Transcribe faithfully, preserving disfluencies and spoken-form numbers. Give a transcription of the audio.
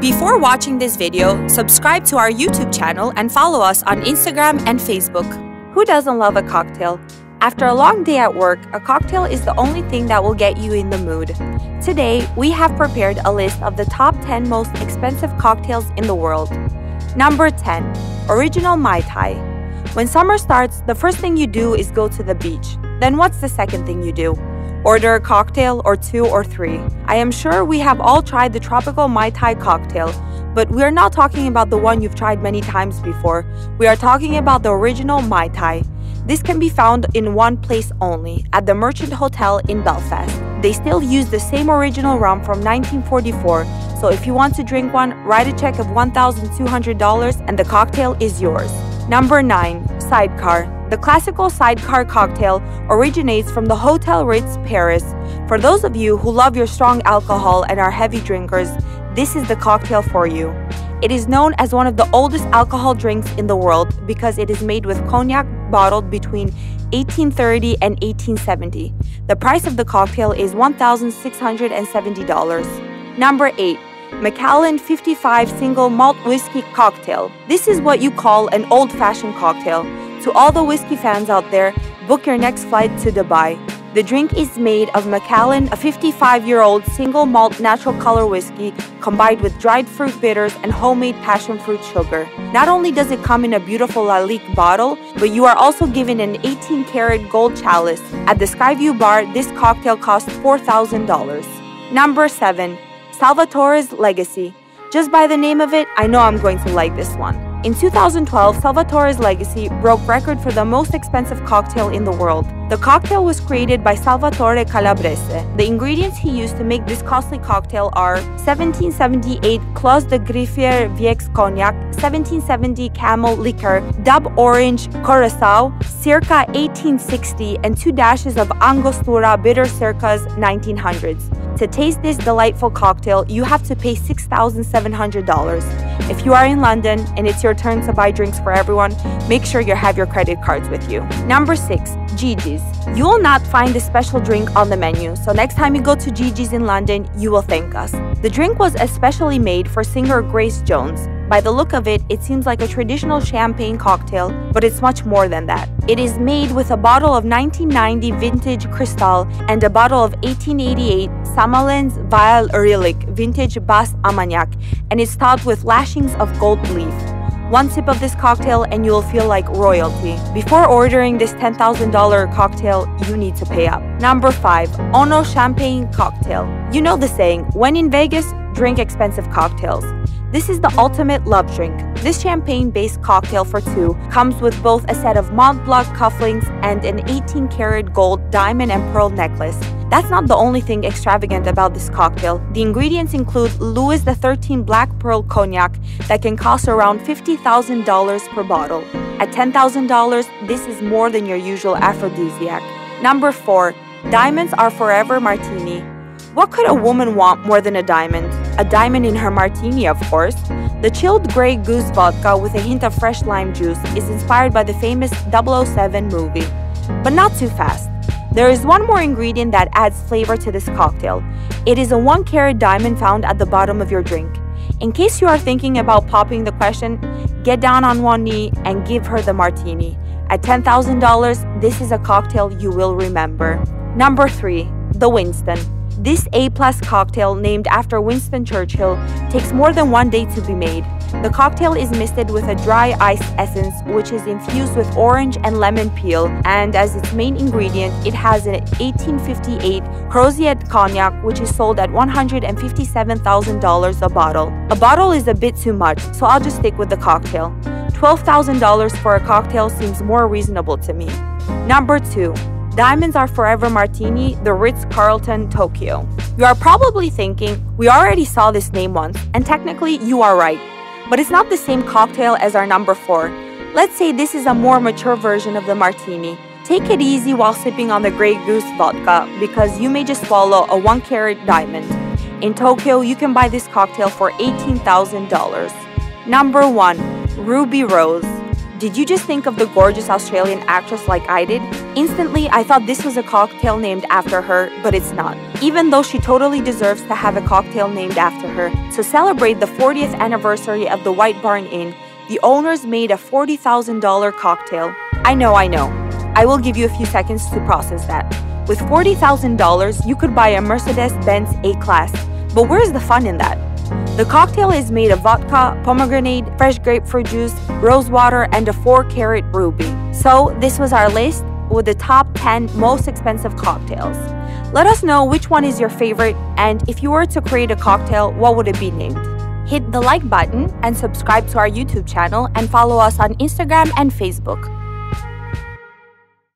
Before watching this video, subscribe to our YouTube channel and follow us on Instagram and Facebook. Who doesn't love a cocktail? After a long day at work, a cocktail is the only thing that will get you in the mood. Today, we have prepared a list of the top ten most expensive cocktails in the world. Number ten. Original Mai Tai. When summer starts, the first thing you do is go to the beach. Then what's the second thing you do? Order a cocktail or two or three. I am sure we have all tried the tropical Mai Tai cocktail, but we're not talking about the one you've tried many times before. We are talking about the original Mai Tai. This can be found in one place only, at the Merchant Hotel in Belfast. They still use the same original rum from nineteen forty-four, so if you want to drink one, write a check of one thousand two hundred dollars and the cocktail is yours. Number nine. Sidecar. The classical sidecar cocktail originates from the Hotel Ritz, Paris. For those of you who love your strong alcohol and are heavy drinkers, this is the cocktail for you. It is known as one of the oldest alcohol drinks in the world because it is made with cognac bottled between eighteen thirty and eighteen seventy. The price of the cocktail is one thousand six hundred seventy dollars. Number eight. Macallan fifty-five Single Malt Whiskey Cocktail. This is what you call an old-fashioned cocktail. To all the whiskey fans out there, book your next flight to Dubai. The drink is made of Macallan, a fifty-five-year-old single malt natural color whiskey combined with dried fruit bitters and homemade passion fruit sugar. Not only does it come in a beautiful Lalique bottle, but you are also given an eighteen karat gold chalice. At the Skyview Bar, this cocktail costs four thousand dollars. Number seven. Salvatore's Legacy. Just by the name of it, I know I'm going to like this one. In two thousand twelve, Salvatore's Legacy broke record for the most expensive cocktail in the world. The cocktail was created by Salvatore Calabrese. The ingredients he used to make this costly cocktail are seventeen seventy-eight Clos de Griffier Viex Cognac, seventeen seventy Camel Liqueur, Dub Orange Curaçao, circa eighteen sixty, and two dashes of Angostura bitter circa nineteen hundreds. To taste this delightful cocktail, you have to pay six thousand seven hundred dollars. If you are in London and it's your turn to buy drinks for everyone, make sure you have your credit cards with you. Number six. Gigi's. You will not find this special drink on the menu, so next time you go to Gigi's in London, you will thank us. The drink was especially made for singer Grace Jones. By the look of it, it seems like a traditional champagne cocktail, but it's much more than that. It is made with a bottle of nineteen ninety vintage Cristal and a bottle of eighteen eighty-eight Samalens Vial Relic vintage Bas Armagnac, and it's topped with lashings of gold leaf. One sip of this cocktail and you'll feel like royalty. Before ordering this ten thousand dollar cocktail, you need to pay up. Number five. Ono Champagne Cocktail. You know the saying, when in Vegas, drink expensive cocktails. This is the ultimate love drink. This champagne-based cocktail for two comes with both a set of Montblanc cufflinks and an eighteen karat gold diamond and pearl necklace. That's not the only thing extravagant about this cocktail. The ingredients include Louis the thirteenth Black Pearl Cognac that can cost around fifty thousand dollars per bottle. At ten thousand dollars, this is more than your usual aphrodisiac. Number four. Diamonds Are Forever Martini. What could a woman want more than a diamond? A diamond in her martini, of course. The chilled Grey Goose vodka with a hint of fresh lime juice is inspired by the famous double oh seven movie. But not too fast. There is one more ingredient that adds flavor to this cocktail. It is a one carat diamond found at the bottom of your drink. In case you are thinking about popping the question, get down on one knee and give her the martini. At ten thousand dollars, this is a cocktail you will remember. Number three. The Winston. This A-plus cocktail, named after Winston Churchill, takes more than one day to be made. The cocktail is misted with a dry ice essence, which is infused with orange and lemon peel, and as its main ingredient, it has an eighteen fifty-eight Crozier Cognac, which is sold at one hundred fifty-seven thousand dollars a bottle. A bottle is a bit too much, so I'll just stick with the cocktail. twelve thousand dollars for a cocktail seems more reasonable to me. Number two. Diamonds Are Forever Martini, the Ritz-Carlton, Tokyo. You are probably thinking, we already saw this name once, and technically you are right. But it's not the same cocktail as our number four. Let's say this is a more mature version of the martini. Take it easy while sipping on the Grey Goose vodka, because you may just swallow a one carat diamond. In Tokyo, you can buy this cocktail for eighteen thousand dollars. Number one. Ruby Rose. Did you just think of the gorgeous Australian actress like I did? Instantly, I thought this was a cocktail named after her, but it's not. Even though she totally deserves to have a cocktail named after her, to celebrate the fortieth anniversary of the White Barn Inn, the owners made a forty thousand dollar cocktail. I know, I know. I will give you a few seconds to process that. With forty thousand dollars, you could buy a Mercedes-Benz A-Class, but where's the fun in that? The cocktail is made of vodka, pomegranate, fresh grapefruit juice, rose water, and a four-carat ruby. So this was our list with the top ten most expensive cocktails. Let us know which one is your favorite, and if you were to create a cocktail, what would it be named? Hit the like button and subscribe to our YouTube channel and follow us on Instagram and Facebook.